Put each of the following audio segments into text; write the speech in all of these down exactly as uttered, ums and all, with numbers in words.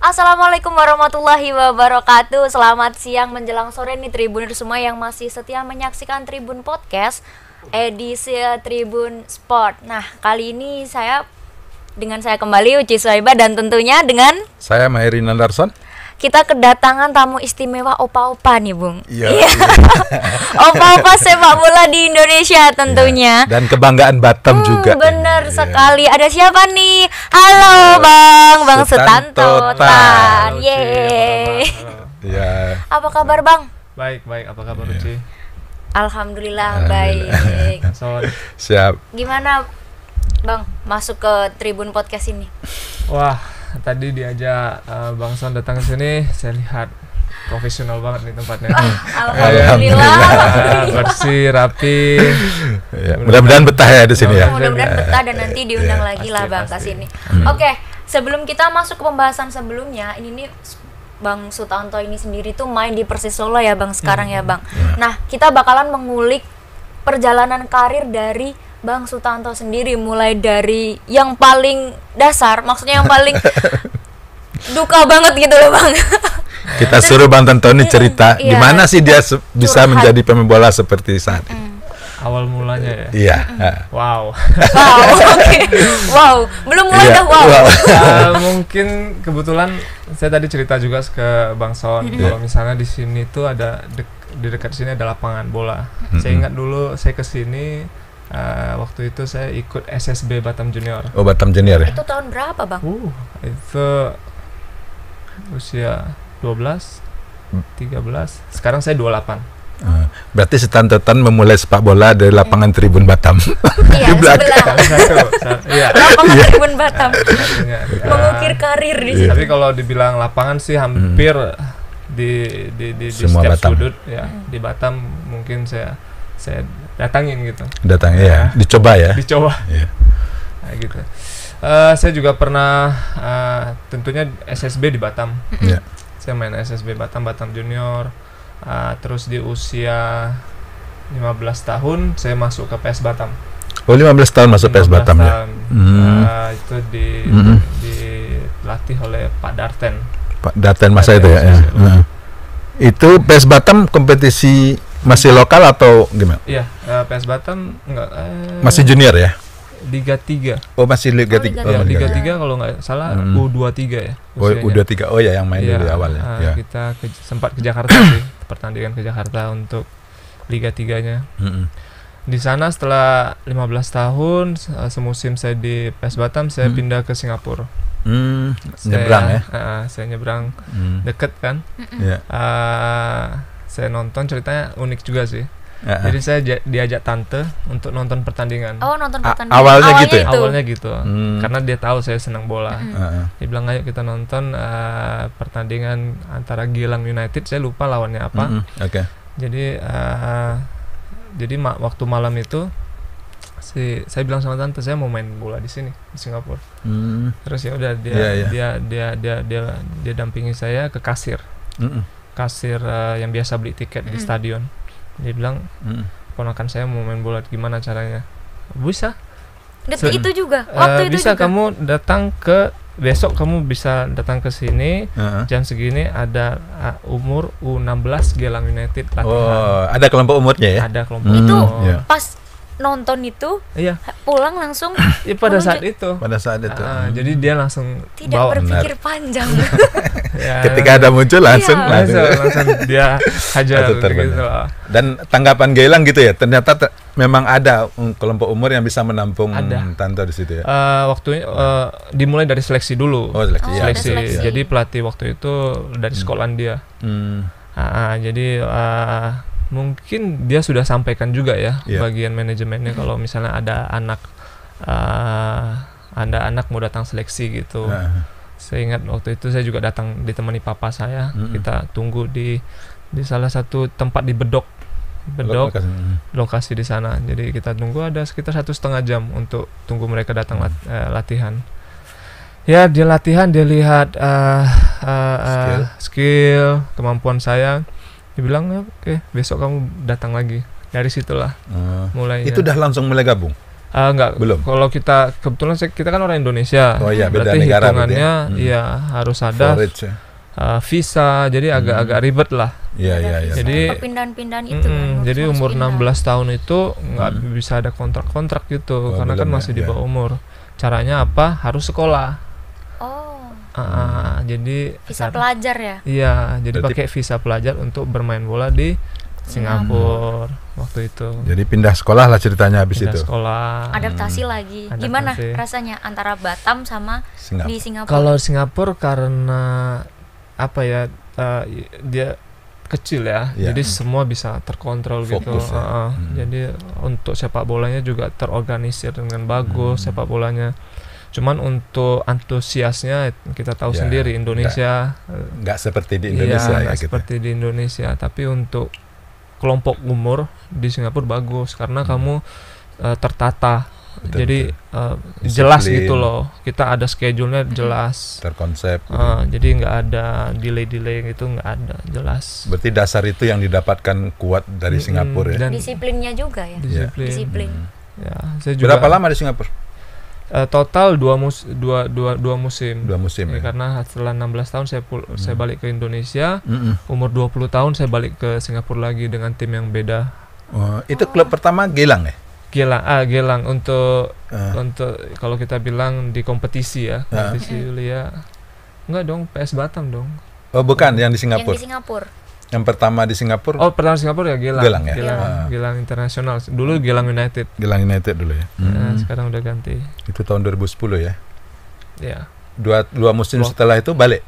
Assalamualaikum warahmatullahi wabarakatuh. Selamat siang menjelang sore nih Tribuners semua yang masih setia menyaksikan Tribun Podcast edisi Tribun Sport. Nah, kali ini saya dengan saya kembali Uci Suhaibah dan tentunya dengan saya Maerina Larson. Kita kedatangan tamu istimewa opa-opa nih, Bung. Iya. Yeah. Opa-opa sepak bola di Indonesia tentunya. Yeah. Dan kebanggaan Batam hmm, juga. Bener yeah. sekali. Ada siapa nih? Halo, Halo. Bang, Bang Sutanto Tan. Yeay. Iya. Apa kabar, Bang? Baik, baik. Apa kabar, yeah. Uci? Alhamdulillah, Alhamdulillah. baik. Siap. Gimana, Bang, masuk ke Tribun Podcast ini? Wah, tadi diajak uh, Bang Son datang ke sini, saya lihat profesional banget nih tempatnya. Ah, alhamdulillah, alhamdulillah. Bersih, rapi. Ya, mudah-mudahan betah ya di sini ya. Mudah-mudahan betah dan nanti diundang ya, lagi pasti, lah Bang ke sini. Hmm. Oke, okay, sebelum kita masuk ke pembahasan sebelumnya, ini nih Bang Sutanto ini sendiri tuh main di Persis Solo ya Bang sekarang hmm. ya Bang. Hmm. Nah, kita bakalan mengulik perjalanan karir dari Bang Sutanto sendiri, mulai dari yang paling dasar, maksudnya yang paling duka banget gitu loh Bang. Kita suruh Bang Tantoni cerita mm, iya, gimana sih dia bisa curhat. menjadi pemain bola seperti saat ini. Mm. Awal mulanya ya. Iya. Mm. Wow. Wow. Okay. Wow. Belum mulai yeah. dah wow. wow. Uh, mungkin kebetulan saya tadi cerita juga ke Bang Son mm-hmm. kalau misalnya di sini tuh ada dek, di dekat sini ada lapangan bola. Mm-hmm. Saya ingat dulu saya ke sini Uh, waktu itu saya ikut S S B Batam Junior. Oh, Batam Junior ya? Itu tahun berapa, Bang? Uh, itu usia dua belas, tiga belas. Sekarang saya dua puluh delapan. Uh, berarti Sutanto Tan memulai sepak bola dari lapangan Tribun Batam. Iya, di belakang. Iya. Lapangan yeah. Tribun Batam. Artinya, uh, mengukir karir di yeah. sini. Tapi kalau dibilang lapangan sih hampir hmm. di di di, di setiap Batam. sudut ya. Hmm. Di Batam mungkin saya saya datangin gitu, datang ya, nah, dicoba ya, dicoba, yeah. nah, gitu. Uh, saya juga pernah, uh, tentunya S S B di Batam, yeah. saya main S S B Batam, Batam Junior, uh, terus di usia lima belas tahun saya masuk ke P S Batam. Oh, lima belas tahun masuk P S Batam tahun. ya? Mm. Uh, itu di, mm-hmm. dilatih oleh Pak Darten. Pak Darten masa itu ya? ya. Nah. Itu P S Batam kompetisi masih lokal atau gimana? Iya, uh, P S Batam enggak, eh, masih junior ya? Liga tiga. Oh, masih Liga tiga. Oh, Liga tiga kalau nggak salah hmm. U dua puluh tiga ya. Usianya. Oh, U dua puluh tiga. Oh ya, yang main ya, dari awal ya. Uh, ya. Kita ke, sempat ke Jakarta sih, pertandingan ke Jakarta untuk Liga tiganya. Hmm. Di sana setelah lima belas tahun semusim saya di P S Batam, saya hmm. pindah ke Singapura. Hmm, saya, nyebrang ya. Uh, saya nyebrang hmm. deket kan? Iya. Uh, saya nonton, ceritanya unik juga sih. Uh-huh. Jadi saya diajak tante untuk nonton pertandingan. Oh, nonton pertandingan. A- awalnya, awalnya gitu ya? Awalnya gitu. Hmm. Karena dia tahu saya senang bola. Uh-huh. Dia bilang, ayo kita nonton uh, pertandingan antara Geylang United. Saya lupa lawannya apa. Uh-huh. Oke. Okay. Jadi uh, jadi ma- waktu malam itu si saya bilang sama tante, saya mau main bola di sini di Singapura. Hmm. Terus ya udah dia, yeah, yeah. dia, dia dia dia dia dia dampingi saya ke kasir. Uh-huh. kasir uh, yang biasa beli tiket mm. di stadion. Dia bilang, mm. ponakan saya mau main bola, gimana caranya? Bisa. Detik itu juga. Waktu uh, itu bisa juga. Kamu datang ke besok kamu bisa datang ke sini uh-huh. jam segini ada uh, umur U enam belas Geylang United latihan. Oh, ada kelompok umurnya ya? Ada kelompok. Hmm. Itu yeah. pas nonton itu iya. pulang langsung ya, pada saat j- itu pada saat itu uh, hmm. jadi dia langsung tidak bawa. berpikir Benar. panjang ya, ketika ada muncul langsung iya. langsung, langsung dia hajar gitu. Dan tanggapan Geylang gitu ya, ternyata t- memang ada kelompok umur yang bisa menampung ada. Tante di situ ya. Uh, waktunya uh, dimulai dari seleksi dulu. Oh, seleksi, oh, ya. seleksi. seleksi jadi pelatih waktu itu dari hmm. Skotlandia hmm. Uh, jadi uh, mungkin dia sudah sampaikan juga ya yeah. bagian manajemennya kalau misalnya ada anak uh, ada anak mau datang seleksi gitu. Nah. Saya ingat waktu itu saya juga datang ditemani papa saya. Mm-hmm. Kita tunggu di di salah satu tempat di Bedok, Bedok lokasi, lokasi di sana. Jadi kita tunggu ada sekitar satu setengah jam untuk tunggu mereka datang mm. lat- uh, latihan. Ya, dia latihan, dia lihat uh, uh, skill. Uh, skill kemampuan saya. Dibilang oke okay, besok kamu datang lagi. Dari situlah uh, mulai. Itu udah langsung mulai gabung? Uh, enggak, belum. Kalau kita kebetulan saya, kita kan orang Indonesia. Oh iya, beda berarti negara hitungannya ya, hmm. ya harus ada Forage, ya. Uh, visa, jadi agak-agak hmm. ribet lah. Iya iya iya. Jadi pindahan-pindahan itu. Mm, kan, jadi umur pindahan. enam belas tahun itu nggak hmm. bisa ada kontrak-kontrak gitu, oh, karena kan masih ya, di bawah ya. umur. Caranya apa? Harus sekolah. Oh. Uh, hmm. Jadi visa pelajar ya? Iya, jadi pakai visa pelajar untuk bermain bola di Singapura hmm. waktu itu. Jadi pindah sekolah lah ceritanya habis pindah itu. Sekolah. Adaptasi hmm. lagi. Adaptasi. Gimana rasanya antara Batam sama Singapura. Di Singapura? Kalau Singapura karena apa ya uh, dia kecil ya, ya. Jadi hmm. semua bisa terkontrol. Fokus gitu. Ya. Uh, hmm. Jadi untuk sepak bolanya juga terorganisir dengan bagus hmm. sepak bolanya. Cuman untuk antusiasnya kita tahu ya, sendiri Indonesia nggak seperti di Indonesia. Ya, ya, gitu. Seperti di Indonesia, tapi untuk kelompok umur di Singapura bagus karena hmm. kamu uh, tertata, betul, jadi betul. Uh, jelas gitu loh. Kita ada schedule-nya jelas, terkonsep. Uh, gitu. Jadi nggak ada delay-delay gitu, nggak ada, jelas. Berarti dasar itu yang didapatkan kuat dari hmm, Singapura ya. Dan disiplinnya juga ya. Disiplin. Disiplin. Hmm. Ya, saya juga, berapa lama di Singapura? Uh, total dua, mus dua, dua, dua musim. Dua musim ya, ya. Karena setelah enam belas tahun saya pul hmm. saya balik ke Indonesia. Hmm. Umur dua puluh tahun saya balik ke Singapura lagi dengan tim yang beda. Oh, itu klub oh. pertama Geylang ya? Geylang, ah Geylang untuk uh. untuk kalau kita bilang di kompetisi ya, kompetisi uh. Yulia. Enggak dong, P S Batam dong. Oh, bukan yang di Singapura. Yang di Singapura. Yang pertama di Singapura. Oh, pertama di Singapura ya Geylang. Geylang ya. Geylang, ah. Geylang International. Dulu Geylang United. Geylang United dulu ya. Hmm. Nah, sekarang udah ganti. Itu tahun dua ribu sepuluh ya. Ya. Dua dua musim Wah. setelah itu balik.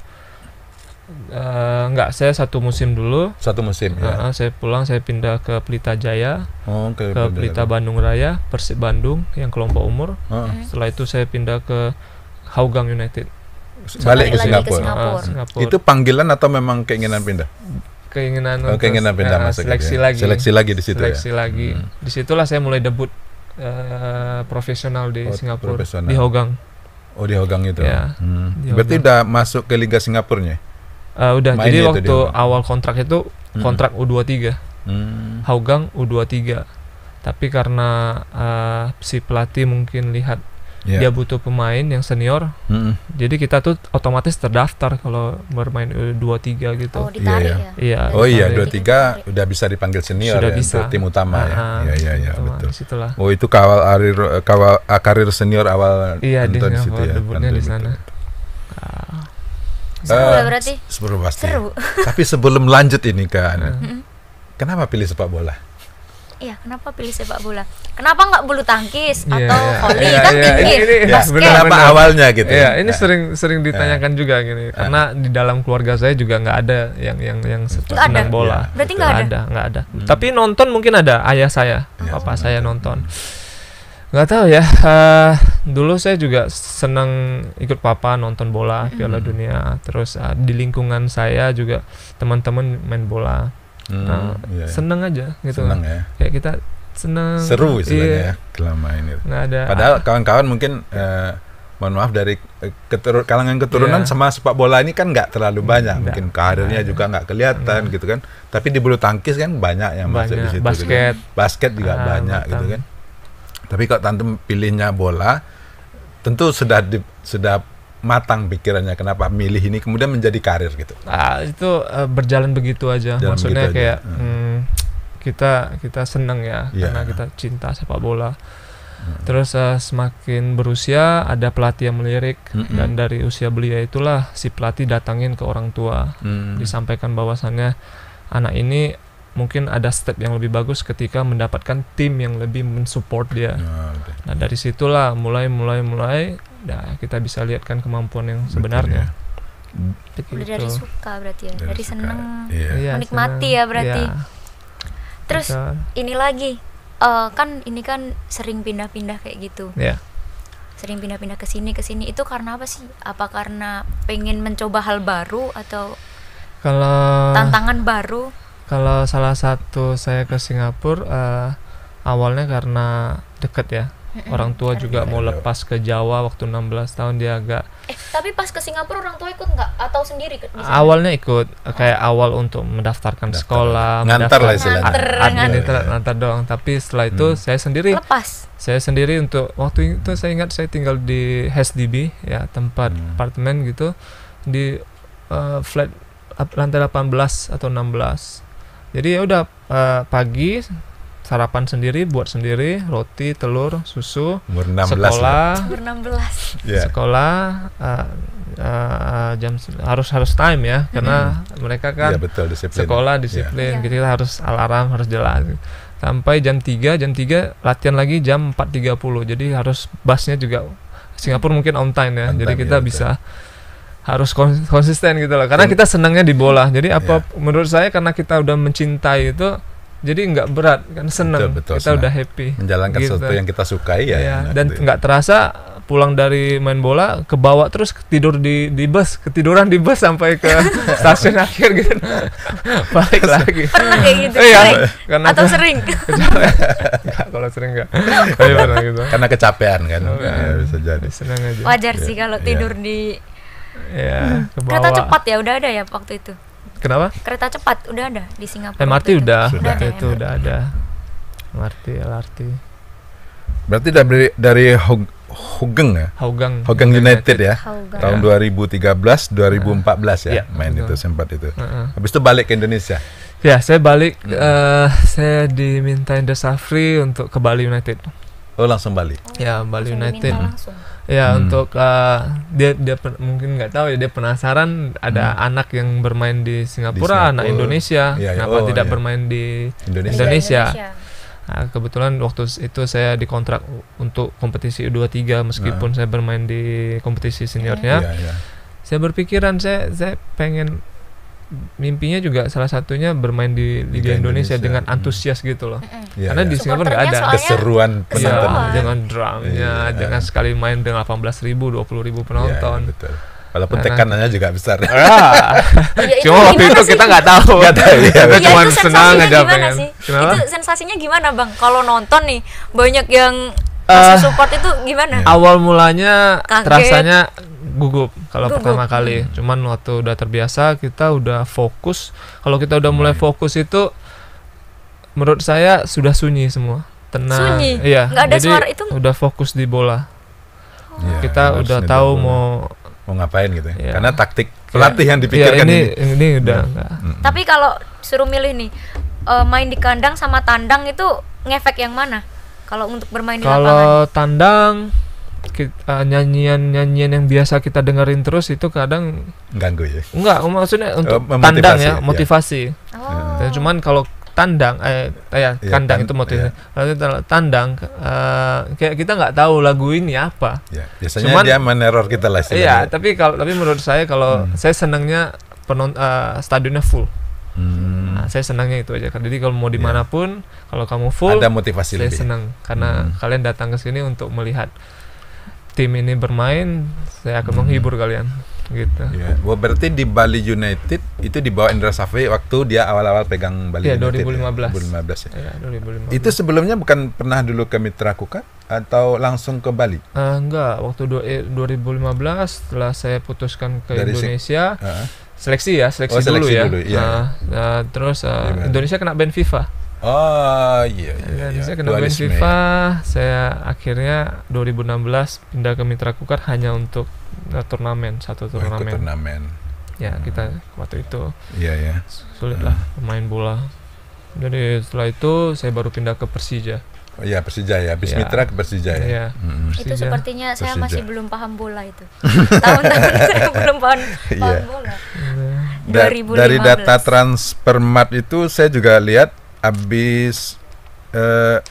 Uh, enggak, saya satu musim dulu. Satu musim ya. Uh, saya pulang, saya pindah ke Pelita Jaya. Oh, okay, ke Pelita Bandung Raya, Persib Bandung yang kelompok umur. Uh. Setelah itu saya pindah ke Hougang United. Balik, balik ke Singapura. Ke Singapura. Uh, Singapura. Itu panggilan atau memang keinginan pindah? Keinginan, oh, keinginan pindah uh, masuk seleksi ya. lagi seleksi lagi di situ seleksi ya? lagi hmm. Disitulah saya mulai debut uh, profesional di oh, Singapura profesional. di Hougang oh di Hougang itu ya, hmm. di Hougang. Berarti udah masuk ke Liga Singapurnya uh, udah main. Jadi waktu awal kontrak itu kontrak hmm. U dua puluh tiga hmm. Hougang U dua puluh tiga, tapi karena uh, si pelatih mungkin lihat yeah. dia butuh pemain yang senior, mm-hmm. jadi kita tuh otomatis terdaftar kalau bermain U dua puluh tiga gitu. Oh, ditarik ya? Iya. Oh iya, U dua puluh tiga udah bisa dipanggil senior. Sudah ya, bisa. Untuk tim utama ya. Iya, iya, ya, betul. Disitulah. Oh, itu kawal karir, kawal, karir senior awal. Iya, di situ ya. Debutnya di sana. Ah. Seru uh, berarti? Seru pasti. Seru. Tapi sebelum lanjut ini kan, mm-hmm. kenapa pilih sepak bola? Iya, kenapa pilih sepak bola? Kenapa nggak bulu tangkis yeah, atau voli yeah, kan? Yeah, ini, ini, yeah, kenapa awalnya gitu? Iya, yeah, ini yeah. sering sering ditanyakan yeah. juga gini. Yeah. Karena di dalam keluarga saya juga nggak ada yang yang yang senang bola. Yeah, berarti nggak ada. Nggak ada, nggak ada. Hmm. Tapi nonton mungkin ada, ayah saya, yeah, papa saya nonton. Nggak tahu ya. Uh, dulu saya juga senang ikut papa nonton bola mm. Piala Dunia. Terus uh, di lingkungan saya juga teman-teman main bola. Hmm, nah, iya, seneng aja gitu. Seneng ya. Kayak kita seneng. Seru istilahnya iya. ya kelama ini. Nah, ada, padahal kawan-kawan ah. mungkin eh, mohon maaf dari ketur kalangan keturunan yeah. sama sepak bola ini kan nggak terlalu banyak. Nggak. Mungkin karirnya nah, juga nggak kelihatan nah. gitu kan. Tapi di bulu tangkis kan banyak yang banyak. masuk di situ. Basket, gitu. Basket juga ah, banyak Batam. gitu kan. Tapi kalau Tante pilihnya bola, tentu sudah di, sudah matang pikirannya kenapa milih ini kemudian menjadi karir gitu. Nah, itu uh, berjalan begitu aja. Jalan maksudnya begitu kayak aja. Hmm, kita kita seneng ya yeah. karena kita cinta sepak bola. Mm. Terus uh, semakin berusia ada pelatih yang melirik mm -mm. dan dari usia belia itulah si pelatih datangin ke orang tua mm. disampaikan bahwasannya anak ini mungkin ada step yang lebih bagus ketika mendapatkan tim yang lebih mensupport dia. Oh, okay. Nah dari situlah mulai mulai mulai, nah kita bisa lihat kan kemampuan yang sebenarnya. Betul, ya. Udah dari suka berarti ya, dari, dari seneng, iya. menikmati senang, ya berarti. Iya. Terus kita, ini lagi uh, kan ini kan sering pindah-pindah kayak gitu. Iya. Sering pindah-pindah ke sini ke sini itu karena apa sih? Apa karena pengen mencoba hal baru atau kalau tantangan baru? Kalau salah satu saya ke Singapura uh, awalnya karena deket ya Orang tua juga mau lepas ke Jawa waktu enam belas tahun dia agak. Eh, tapi pas ke Singapura orang tua ikut nggak atau sendiri? Awalnya ikut kayak awal untuk mendaftarkan sekolah, ngantar lah istilahnya. Ngantar doang. Tapi setelah itu saya sendiri. Lepas. Saya sendiri untuk waktu itu saya ingat saya tinggal di H D B ya, tempat apartemen gitu di flat lantai delapan belas atau enam belas. Jadi ya udah uh, pagi sarapan sendiri, buat sendiri, roti, telur, susu, sekolah, yeah. sekolah uh, uh, jam harus harus time ya, karena mm. mereka kan yeah, betul, disiplin. Sekolah disiplin, yeah. gitu, kita harus alarm harus jelas. Sampai jam tiga, jam tiga latihan lagi jam empat tiga puluh. Jadi harus busnya juga Singapura mungkin on time ya, on time, jadi kita yeah, bisa betul. harus konsisten gitu loh, karena kita senangnya di bola. Jadi apa yeah. menurut saya karena kita udah mencintai itu, jadi nggak berat kan, senang kita senang. Udah happy menjalankan gitu. Sesuatu yang kita sukai ya, yeah. ya dan nggak terasa pulang dari main bola ke bawah terus tidur di di bus, ketiduran di bus sampai ke stasiun akhir gitu, balik lagi. Pernah kayak gitu? Iya, karena atau sering? Enggak, kalau sering enggak. Gitu. Karena kecapean kan, oh, ya, ya, bisa jadi. Senang aja. Wajar sih kalau tidur yeah. di ya, hmm. kereta cepat ya udah ada ya waktu itu. Kenapa? Kereta cepat udah ada di Singapura. M R T udah, itu udah, itu udah ada. M R T, L R T. Berarti dari dari Hougang ya? Hougang. Hougang United, United ya. Hougang. Tahun dua ribu tiga belas dua ribu empat belas ya, ya main betul. Itu sempat itu. Uh-uh. Habis itu balik ke Indonesia. Ya, saya balik hmm. uh, saya diminta Indra Sjafri untuk ke Bali United. Oh, langsung Bali. Oh, ya, Bali United. Ya hmm. untuk uh, dia dia mungkin nggak tahu ya, dia penasaran ada hmm. anak yang bermain di Singapura, di Singapura. anak Indonesia ya, ya. kenapa oh, tidak ya. bermain di Indonesia, Indonesia. Indonesia. Nah, kebetulan waktu itu saya dikontrak untuk kompetisi U dua puluh tiga meskipun nah. saya bermain di kompetisi seniornya ya, ya. Saya berpikiran saya saya pengen mimpinya juga salah satunya bermain di Liga Indonesia, Indonesia dengan antusias hmm. gitu loh. Yeah, karena yeah. di Singapura nggak ada keseruan penonton, ya, dengan drumnya, yeah. dengan sekali main dengan delapan belas ribu, dua puluh ribu penonton. Yeah, betul. Walaupun nah, tekanannya juga besar. Ah. Ya, cuma waktu itu sih? kita nggak tahu. Gak tahu ya, kita ya, cuma senang aja pengen. Itu sensasinya gimana bang? Kalau nonton nih banyak yang uh, support itu gimana? Yeah. Awal mulanya kaget. Terasanya gugup kalau pertama kali, hmm. cuman waktu udah terbiasa kita udah fokus. Kalau kita udah mulai fokus itu, menurut saya sudah sunyi semua, tenang. Sunyi, iya. Nggak ada jadi suara itu. Udah fokus di bola. Oh. Ya, kita udah tahu bola. mau mau ngapain gitu. Ya. Karena taktik pelatih ya. yang dipikirkan ya, ini, ini. Ini udah. Hmm. Enggak. Hmm. Tapi kalau suruh milih nih, uh, main di kandang sama tandang itu ngefek yang mana? Kalau untuk bermain di lapangan? Kalau tandang. Nyanyian-nyanyian yang biasa kita dengerin terus itu kadang ganggu ya? Enggak, maksudnya untuk oh, tandang ya, motivasi. Ya. Oh. Cuman kalau tandang, eh, ya, ya kandang tan itu motivasi. Ya. Tandang, uh, kayak kita nggak tahu lagu ini apa. Ya. Biasanya cuman, dia meneror kita lah. Iya, tapi kalau tapi menurut saya kalau hmm. saya senangnya penon, uh, stadionnya full. Hmm. Nah, saya senangnya itu aja. Jadi kalau mau dimanapun, ya. kalau kamu full, ada motivasi saya lebih. Senang karena hmm. kalian datang ke sini untuk melihat tim ini bermain, saya akan hmm. menghibur kalian gitu. Ya, yeah. berarti di Bali United itu di bawah Indra Sjafri waktu dia awal-awal pegang Bali yeah, United. dua ribu lima belas. Ya, dua ribu lima belas. Itu sebelumnya bukan pernah dulu ke Mitra Kukar atau langsung ke Bali? Uh, enggak, waktu dua ribu lima belas setelah saya putuskan ke Dari Indonesia. Se uh. Seleksi ya, seleksi, oh, seleksi dulu ya. Dulu, iya. uh, uh, terus uh, Indonesia kena ban FIFA. Oh iya, iya, iya. Saya kena ban FIFA, saya akhirnya dua ribu enam belas pindah ke Mitra Kukar hanya untuk uh, turnamen, satu turnamen. Oh, turnamen. Ya, hmm. kita waktu itu. Iya, ya. Sulit lah main bola. Jadi setelah itu saya baru pindah ke Persija. Oh iya, Persija ya. Habis ya. Mitra ke Persija ya. ya. Hmm. Persija. Itu sepertinya saya Persija. masih belum paham bola itu. Tahun-tahun saya belum paham, paham yeah. bola. Da dua ribu lima belas. Dari data Transfermarkt itu saya juga lihat abis uh,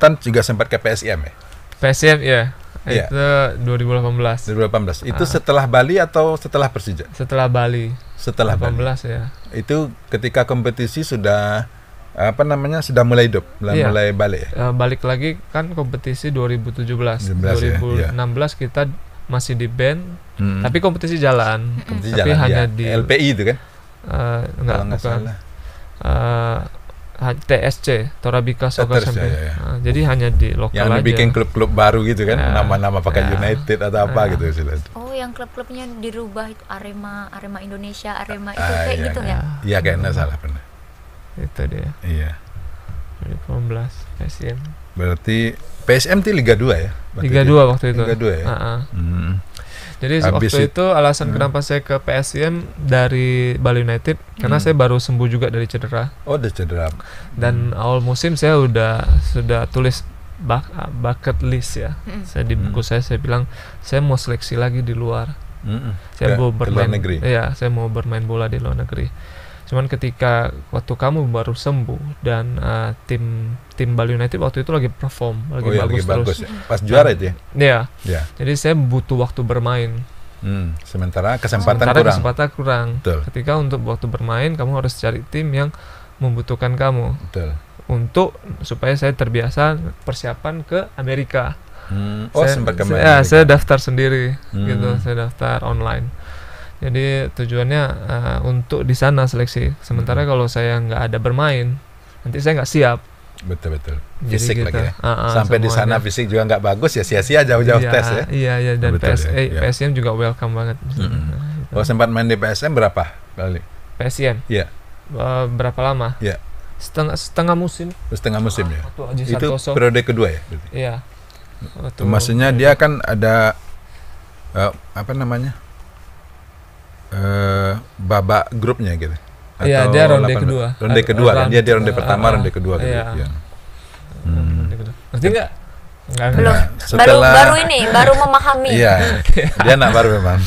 Tan juga sempat ke P S I M ya? P S I M ya, yeah. itu dua ribu delapan belas. dua ribu delapan belas. Itu ah. setelah Bali atau setelah Persija? Setelah Bali. Setelah dua ribu delapan belas Bali. Ya. Itu ketika kompetisi sudah apa namanya sudah mulai hidup, mulai, yeah. mulai balik. Uh, balik lagi kan kompetisi dua ribu tujuh belas, dua ribu enam belas ya? Kita masih di band, hmm. tapi kompetisi jalan. Kompetisi tapi jalan, hanya ya. di L P I itu kan? Uh, enggak, bukan. Salah. Uh, T S C Torabika Soka Sampai. Ya, ya. Nah, jadi hanya di lokal yang aja. Yang dibikin klub-klub baru gitu kan, ya, nama-nama pakai ya, United atau apa ya, gitu istilahnya. Oh, yang klub-klubnya dirubah itu Arema, Arema Indonesia, Arema itu ah, kayak ya, gitu ya. Iya, kayaknya salah pernah. Itu dia. Iya. dua ribu sembilan belas P S M. Berarti P S M itu Liga dua ya? Liga dua waktu itu. Liga dua ya. Uh-uh. Hmm. Jadi habis waktu itu alasan hmm. kenapa saya ke P S I M dari Bali United karena hmm. saya baru sembuh juga dari cedera. Oh, dari cedera. Dan hmm. awal musim saya udah sudah tulis bucket list ya. Hmm. Saya di buku hmm. saya saya bilang saya mau seleksi lagi di luar. Hmm. Saya mau bermain negeri. Ya, saya mau bermain bola di luar negeri. Cuman ketika waktu kamu baru sembuh dan uh, tim tim Bali United waktu itu lagi perform, lagi oh iya, bagus lagi terus. Bagus ya. Pas juara itu ya? Iya. Yeah. Jadi saya butuh waktu bermain. Hmm. Sementara kesempatan Sementara kurang. Kesempatan kurang. Betul. Ketika untuk waktu bermain, kamu harus cari tim yang membutuhkan kamu. Betul. Untuk supaya saya terbiasa persiapan ke Amerika. Hmm. Oh, saya, sempat ke Amerika. Saya, saya daftar sendiri, hmm. gitu. Saya daftar online. Jadi tujuannya uh, untuk di sana seleksi. Sementara hmm. kalau saya nggak ada bermain, nanti saya nggak siap. Betul betul. Fisik gitu, lagi ya. Uh, uh, Sampai di sana fisik juga nggak bagus ya, sia-sia jauh-jauh iya, tes ya. Iya iya dan betul, P S A, ya, P S M juga welcome banget. Mm-hmm. Nah, gitu. Oh, sempat main di P S M berapa kali? P S M. Iya. Yeah. Uh, berapa lama? Iya. Yeah. Setengah setengah musim. Setengah musim ah, ya. Aji Santoso. Itu periode kedua ya. Berarti. Iya. Waktu maksudnya waktu dia itu kan ada uh, apa namanya? Uh, babak grupnya gitu. Iya, dia ronde kedua. Ronde kedua kan? Dia di ronde pertama, ronde kedua gitu. Iya. Hmm. Ngerti enggak? Enggak. Belum. Baru baru ini, baru memahami. Iya. Dia anak baru memang.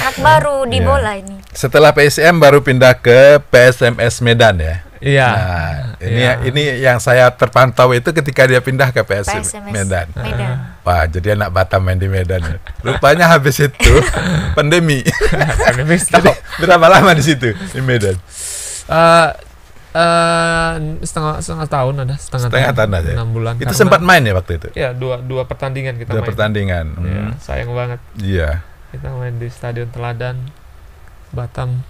Anak baru di bola ini. Setelah P S M baru pindah ke P S M S Medan ya. Iya. Nah, ini ini yang saya terpantau itu ketika dia pindah ke P S M S Medan. Medan. Wah, jadi anak Batam main di Medan. Rupanya habis itu pandemi. Pandemi. Stop. Berapa lama di situ di Medan? Uh, uh, setengah setengah tahun ada setengah, setengah tahun, tahun aja. enam bulan. Itu sempat main ya waktu itu? Iya, dua dua pertandingan kita dua main. Dua pertandingan. Hmm. Ya, sayang banget. Iya. Kita main di Stadion Teladan Batam.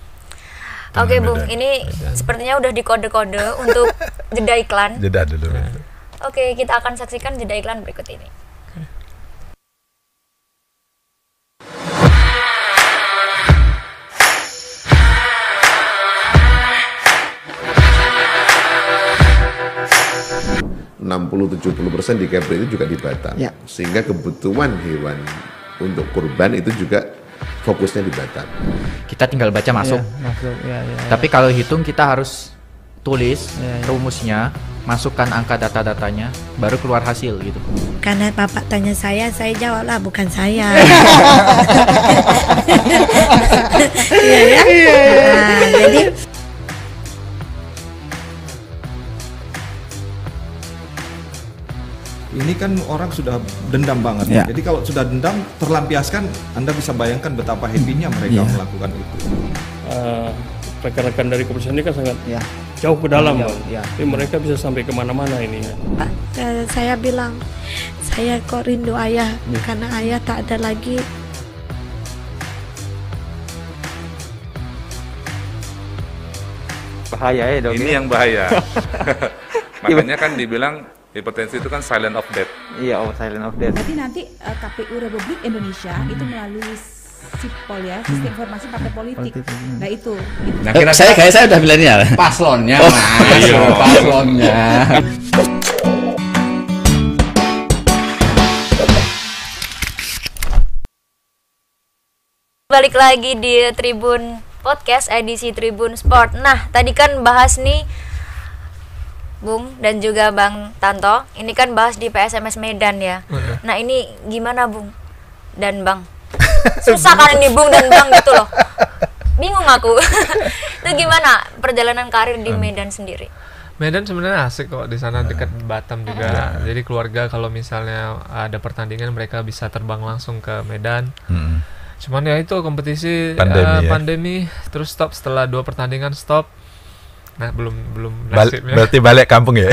Oke, okay, Bung, ini Medan sepertinya udah dikode-kode untuk jeda iklan. Jeda dulu. Ya. Oke, okay, kita akan saksikan jeda iklan berikut ini. enam puluh sampai tujuh puluh persen di Kepri itu juga di Batam, ya, sehingga kebutuhan hewan untuk kurban itu juga fokusnya di Batam. Kita tinggal baca masuk, ya, masuk. Ya, ya, ya. Tapi kalau hitung kita harus tulis ya, ya, rumusnya, masukkan angka data-datanya, baru keluar hasil gitu. Karena bapak tanya saya, saya jawab lah bukan saya. Iya ya. Nah, jadi ini kan orang sudah dendam banget ya. Jadi kalau sudah dendam terlampiaskan, Anda bisa bayangkan betapa happy-nya mereka ya, melakukan itu. Uh, Rekan-rekan dari kepolisian ini kan sangat ya, jauh ke dalam, jauh, ya, tapi mereka bisa sampai kemana-mana ini. Pak, uh, saya bilang, saya kok rindu ayah ya, karena ayah tak ada lagi. Bahaya ya dok. Ini yang bahaya. Makanya kan dibilang hipertensi itu kan silent of death. Iya, oh, silent of death. Tapi nanti uh, K P U Republik Indonesia hmm. itu melalui sipol ya, sistem informasi partai politik. Hmm. Nah itu. Gitu. Nah, kira-kira saya kayak saya udah bilangnya. Paslonnya, oh, mas. Iyo. Paslonnya. Balik lagi di Tribun Podcast edisi Tribun Sport. Nah, tadi kan bahas nih Bung dan juga Bang Tanto, ini kan bahas di P S M S Medan ya. Okay. Nah ini gimana Bung dan Bang? Susah kan ini Bung dan Bang gitu loh. Bingung aku. Itu gimana perjalanan karir di Medan sendiri? Medan sebenarnya asik kok, di sana dekat Batam juga. Jadi keluarga kalau misalnya ada pertandingan mereka bisa terbang langsung ke Medan. Hmm. Cuman ya itu kompetisi pandemi, uh, pandemi ya, terus stop setelah dua pertandingan stop. Nah belum belum Bal- berarti balik kampung ya.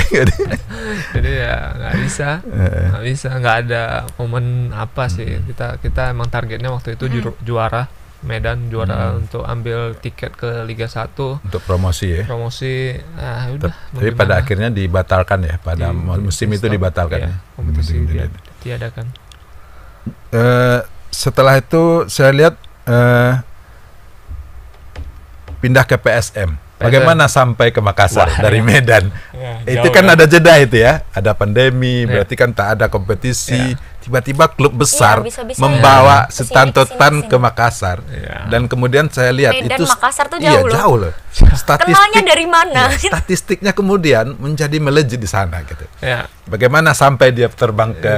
Jadi ya nggak bisa nggak bisa nggak ada momen apa sih, kita kita emang targetnya waktu itu ju- juara Medan juara hmm. untuk ambil tiket ke Liga satu untuk promosi ya. Promosi. Nah, udah. Tapi pada akhirnya dibatalkan ya, pada di, musim itu dibatalkan ya. Kompetisi ya. Diadakan. Uh, setelah itu saya lihat uh, pindah ke P S M. Bagaimana sampai ke Makassar? Wah, dari Medan? Ya, jauh, itu kan ya. Ada jeda itu ya, ada pandemi, ya. Berarti kan tak ada kompetisi. Tiba-tiba ya. Klub besar ya, bisa -bisa membawa ya. Sutanto Tan ke Makassar. Ya. Dan kemudian saya lihat Medan, itu Makassar tuh jauh, iya, loh. Jauh loh. Statistik, kenalnya dari mana? Ya, statistiknya kemudian menjadi melejit di sana gitu. Ya. Bagaimana sampai dia terbang ke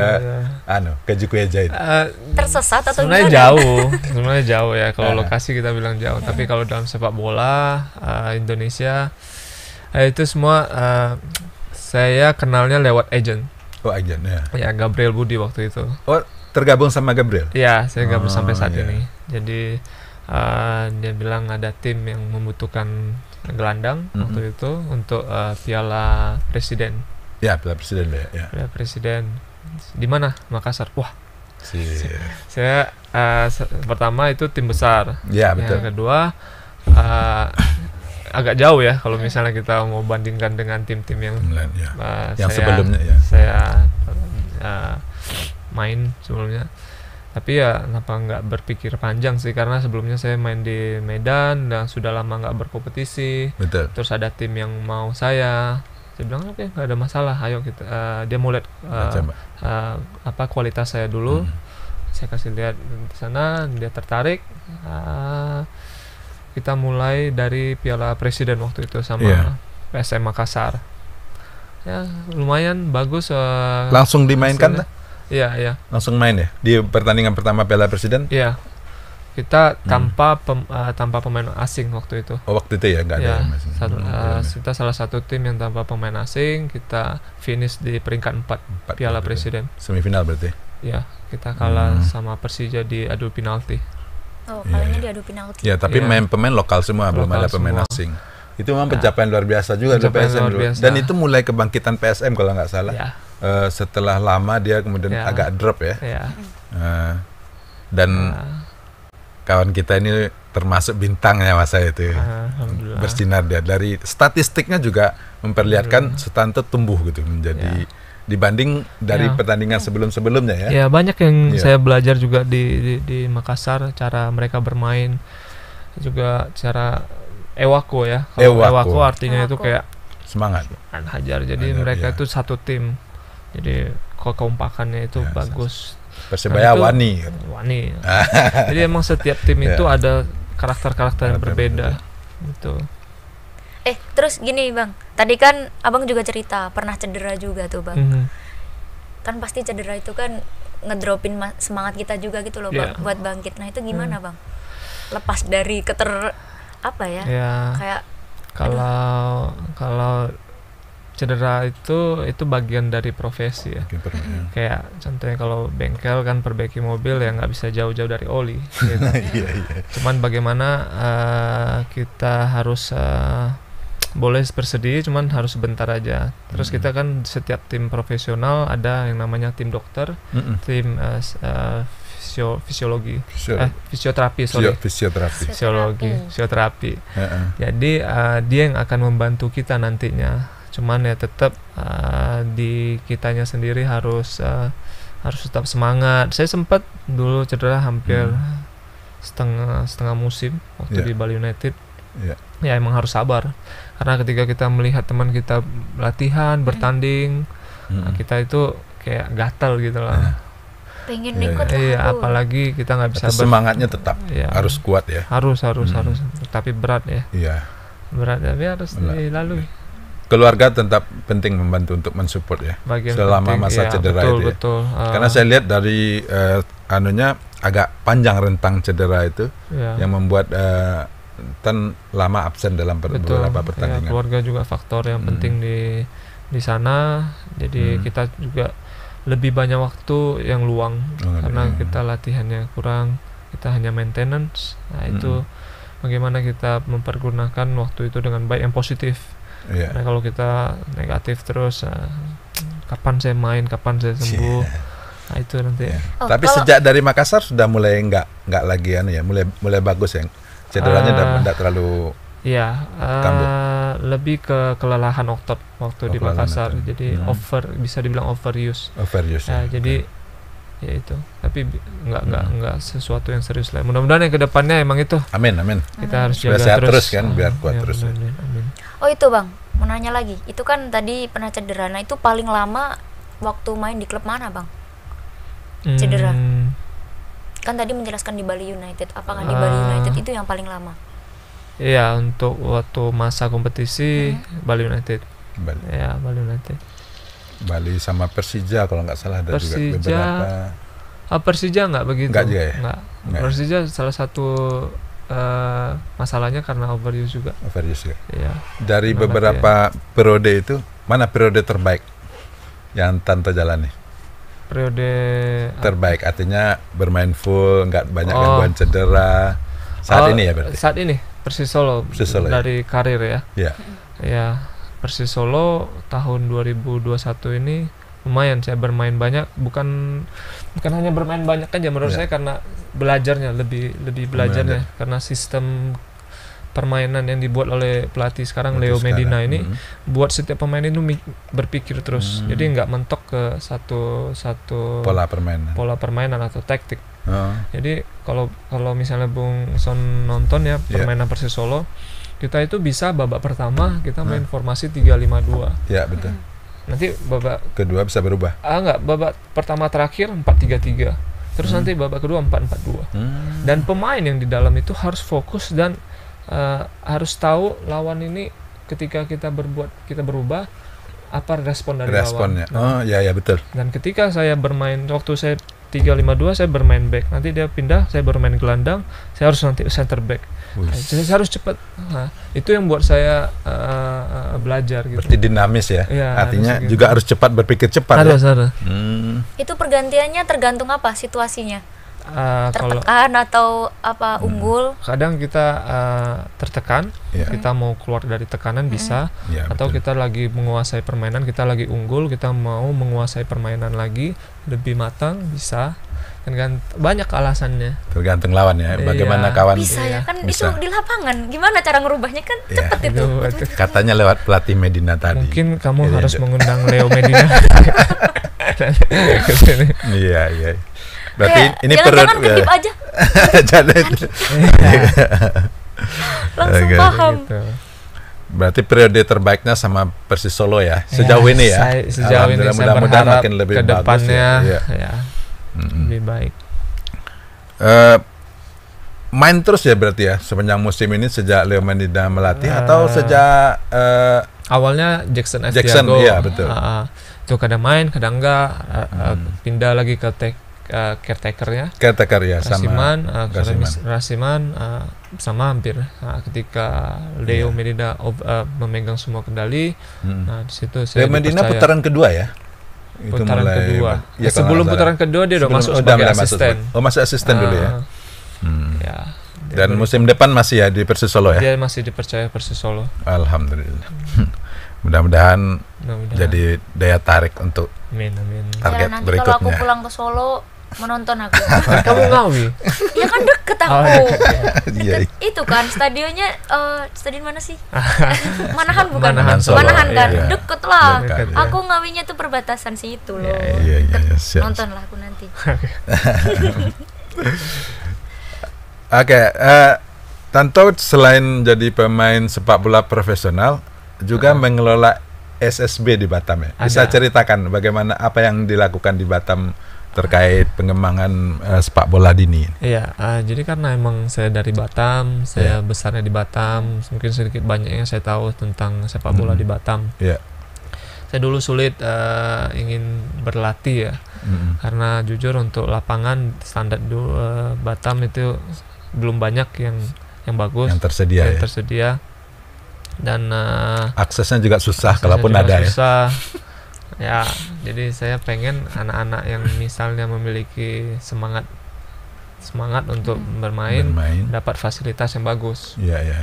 ya. Anu, ke Jukueja itu? Uh, Tersesat atau sebenarnya gimana? Jauh, sebenarnya jauh ya. Kalau uh. lokasi kita bilang jauh, uh. tapi kalau dalam sepak bola uh, Indonesia eh, itu semua uh, saya kenalnya lewat agent. Oh, agent ya. Ya, Gabriel Budi waktu itu. Oh, tergabung sama Gabriel? Ya, saya gabung oh, sampai saat yeah. ini. Jadi uh, dia bilang ada tim yang membutuhkan gelandang mm -hmm. waktu itu untuk uh, Piala Presiden. Ya, Piala Presiden ya. ya. Piala Presiden. Di mana? Makassar. Wah. Si. Saya uh, pertama itu tim besar. Ya, betul. Yang kedua uh, agak jauh ya kalau misalnya kita mau bandingkan dengan tim-tim yang ya. uh, yang saya, sebelumnya ya saya uh, main sebelumnya, tapi ya kenapa nggak berpikir panjang sih, karena sebelumnya saya main di Medan dan sudah lama nggak berkompetisi. Betul. Terus ada tim yang mau saya, saya bilang oke okay, nggak ada masalah, ayo kita uh, dia mau lihat uh, uh, apa kualitas saya dulu. hmm. Saya kasih lihat di sana, dia tertarik. uh, Kita mulai dari Piala Presiden waktu itu sama yeah. P S M Makassar. Ya, lumayan bagus. Uh, Langsung dimainkan? Iya, iya. Langsung main ya? Di pertandingan pertama Piala Presiden? Iya. Kita hmm. tanpa pem, uh, tanpa pemain asing waktu itu. Oh, waktu itu ya? Nggak ya, ada pemain asing. Satu, uh, kita salah satu tim yang tanpa pemain asing, kita finish di peringkat empat, empat Piala Presiden. Semifinal berarti? Iya, kita kalah hmm. sama Persija di adu penalti. Oh, kalahnya yeah. diadu penalti. Ya, tapi yeah. main pemain lokal semua, lokal belum ada pemain semua. Asing. Itu memang pencapaian nah. luar biasa juga dari P S M dulu. Biasa. Dan itu mulai kebangkitan P S M kalau nggak salah. Yeah. Uh, setelah lama dia kemudian yeah. agak drop ya. Yeah. Uh, dan yeah. kawan kita ini termasuk bintangnya masa itu. Alhamdulillah. Bersinar dia. Dari statistiknya juga memperlihatkan Sutanto tumbuh gitu menjadi yeah. dibanding dari ya. Pertandingan sebelum-sebelumnya ya. Ya, banyak yang ya. Saya belajar juga di, di di Makassar, cara mereka bermain juga, cara ewako ya. Kalau ewako. ewako artinya ewako. Itu kayak semangat. Hajar. Jadi Hajar, mereka ya. Itu satu tim. Jadi kekompakannya itu ya, bagus. Persebaya nah, wani. Wani. Jadi emang setiap tim itu ya. Ada karakter-karakter yang berbeda. Itu. Eh, terus gini Bang, tadi kan Abang juga cerita pernah cedera juga tuh Bang. Mm-hmm. Kan pasti cedera itu kan ngedropin semangat kita juga gitu loh Bang, yeah. buat bangkit. Nah itu gimana mm. Bang? Lepas dari keter... apa ya? Yeah. Kayak... Kalau... Aduh. Kalau cedera itu, itu bagian dari profesi ya. Keeper, ya. Kayak contohnya kalau bengkel kan perbaiki mobil ya nggak bisa jauh-jauh dari oli. Gitu. yeah, yeah. Cuman bagaimana uh, kita harus... Uh, boleh bersedih, cuman harus sebentar aja. Terus mm-hmm. kita kan setiap tim profesional ada yang namanya tim dokter, mm-hmm. tim uh, uh, fisio, fisiologi, Fisio. eh, fisioterapi, sorry. fisioterapi, fisiologi, fisioterapi. Uh-uh. Jadi uh, dia yang akan membantu kita nantinya. Cuman ya tetap uh, di kitanya sendiri harus uh, harus tetap semangat. Saya sempat dulu cedera hampir mm. setengah setengah musim waktu yeah. di Bali United. Yeah. Ya emang harus sabar, karena ketika kita melihat teman kita latihan bertanding, hmm. nah, kita itu kayak gatal gitu lah, pengen ya, ikut ya. Lah apalagi kita nggak bisa ber... semangatnya tetap ya. Harus kuat ya, harus harus hmm. harus, tapi berat ya, ya. berat tapi harus Mel dilalui. Keluarga tetap penting membantu untuk mensupport ya, bagian selama penting, masa ya, cedera betul, itu, ya. Betul, uh, karena saya lihat dari uh, anunya agak panjang rentang cedera itu, ya. Yang membuat uh, Tan lama absen dalam per Betul, beberapa pertandingan. Ya, keluarga juga faktor yang hmm. penting di di sana. Jadi hmm. kita juga lebih banyak waktu yang luang oh, karena ya. Kita latihannya kurang, kita hanya maintenance. Nah, hmm. itu bagaimana kita mempergunakan waktu itu dengan baik yang positif. Yeah. Karena kalau kita negatif terus, uh, kapan saya main, kapan saya sembuh. Yeah. Nah, itu nanti. Ya. Oh, tapi kalau... sejak dari Makassar sudah mulai nggak nggak lagi anu ya, mulai mulai bagus ya. Cederanya uh, tidak terlalu. Iya, uh, lebih ke kelelahan otot waktu oh, di Makassar. Itu. Jadi hmm. over, bisa dibilang overuse. Overuse. Ya, ya. Jadi okay. ya itu. Tapi nggak nggak hmm. nggak sesuatu yang serius lah. Mudah-mudahan yang kedepannya emang itu. Amin amin. Kita amin. harus jaga terus. terus kan, uh, biar kuat ya, terus. Amin, amin, amin. Oh itu bang, mau nanya lagi. Itu kan tadi pernah cedera. Nah itu paling lama waktu main di klub mana bang? Cedera. Hmm. Kan tadi menjelaskan di Bali United. Apakah uh, di Bali United itu yang paling lama? Iya, untuk waktu masa kompetisi hmm. Bali United. Bali. Ya, Bali United. Bali sama Persija kalau nggak salah ada Persija, juga beberapa. Ah, Persija nggak begitu. Nggak juga ya? Nggak. Nggak. Persija salah satu uh, masalahnya karena overuse juga. Overuse juga. Ya. Dari karena beberapa ya. periode itu, mana periode terbaik yang Tanto jalani? Periode terbaik artinya bermain full, nggak banyak oh. gangguan cedera saat oh, ini ya berarti. Saat ini Persis Solo, Persis Solo dari ya. karir ya. Ya. Ya Persis Solo tahun dua ribu dua puluh satu ini lumayan saya bermain banyak, bukan bukan hanya bermain banyak aja menurut ya. saya karena belajarnya lebih lebih belajarnya Belajar. karena sistem permainan yang dibuat oleh pelatih sekarang Leo Medina ini hmm. buat setiap pemain itu berpikir terus, hmm. jadi nggak mentok ke satu satu pola permainan, pola permainan atau taktik. Oh. Jadi kalau kalau misalnya Bung Son nonton ya permainan yeah. Persis Solo, kita itu bisa babak pertama kita main hmm. formasi tiga lima dua. Ya betul. Nanti babak kedua bisa berubah. Ah nggak, babak pertama terakhir empat tiga tiga. Terus hmm. nanti babak kedua empat empat dua. Hmm. Dan pemain yang di dalam itu harus fokus dan Uh, harus tahu lawan ini ketika kita berbuat kita berubah apa respon dari Responnya. lawan. Nah, oh ya ya betul. Dan ketika saya bermain waktu saya tiga lima dua saya bermain back, nanti dia pindah saya bermain gelandang, saya harus nanti center back. Nah, jadi saya harus cepat. Nah, itu yang buat saya uh, uh, belajar. Gitu. Berarti dinamis ya. ya Artinya harus juga gitu. harus cepat berpikir cepat. Harus, ya? harus. Hmm. Itu pergantiannya tergantung apa situasinya. Uh, tertekan kalau, atau apa hmm. unggul? Kadang kita uh, tertekan, yeah. kita mau keluar dari tekanan hmm. bisa, yeah, atau betul. kita lagi menguasai permainan, kita lagi unggul, kita mau menguasai permainan lagi lebih matang bisa, kan banyak alasannya. Tergantung lawan ya, bagaimana yeah. kawan bisa ya kan bisa. Itu di lapangan, gimana cara ngerubahnya kan yeah. cepet yeah. itu. itu. Katanya lewat pelatih Medina tadi. Mungkin kamu yeah, harus yeah. mengundang Leo Medina. Iya iya. Berarti ya, ini perut kedip aja. Jangan. Langsung okay. paham. Berarti periode terbaiknya sama Persis Solo ya. Sejauh ya, ini ya. Saya, sejauh ini mudah-mudahan makin lebih ke bagus ya. Ya. Ya. Mm-hmm. Lebih baik. Uh, main terus ya berarti ya sepanjang musim ini sejak Leo Medina melatih uh, atau sejak uh, awalnya Jackson Estiago. Jackson iya betul. Uh, itu kadang main, kadang enggak uh, uh, hmm. pindah lagi ke tek Uh, caretakernya, caretaker ya, Rasiman, sama uh, Rasiman, Rasiman uh, sama hampir. Nah, ketika Leo yeah. Medina ob, uh, memegang semua kendali, hmm. nah di situ saya Leo Medina dipercaya. putaran kedua ya, itu putaran mulai, kedua. Ya, ya, sebelum putaran kedua dia udah masuk sebagai asisten. Masuk, oh masuk asisten uh, dulu ya. Hmm. ya Dan musim depan masih ya di Persis Solo ya. Dia masih dipercaya Persis Solo. Alhamdulillah. Hmm. Mudah-mudahan Mudah jadi daya tarik untuk amin, amin. target ya, nanti berikutnya. Kalau aku pulang ke Solo menonton aku. Kamu ngawi? Ya kan deket aku. Oh, deket. deket itu kan stadionnya uh, stadion mana sih? Manahan bukan? Manahan, Manahan kan? Iya, deket lah. Deket, aku iya. ngawinya tuh perbatasan situ loh. Iya, iya, iya, iya. Nonton lah aku nanti. Oke, okay, uh, Tanto selain jadi pemain sepak bola profesional juga uh. mengelola S S B di Batam ya. Ada. Bisa ceritakan bagaimana apa yang dilakukan di Batam terkait pengembangan uh, sepak bola dini. Iya, uh, jadi karena emang saya dari Batam, saya yeah. besarnya di Batam, mungkin sedikit banyak yang saya tahu tentang sepak bola mm. di Batam. Iya. Yeah. Saya dulu sulit uh, ingin berlatih ya, mm. karena jujur untuk lapangan standar dulu, uh, Batam itu belum banyak yang yang bagus. Yang tersedia. Yang ya? tersedia. Dan uh, aksesnya juga susah, aksesnya kalaupun juga ada susah. ya. Ya, jadi saya pengen anak-anak yang misalnya memiliki semangat semangat untuk bermain, bermain. dapat fasilitas yang bagus. Iya, yeah, yeah.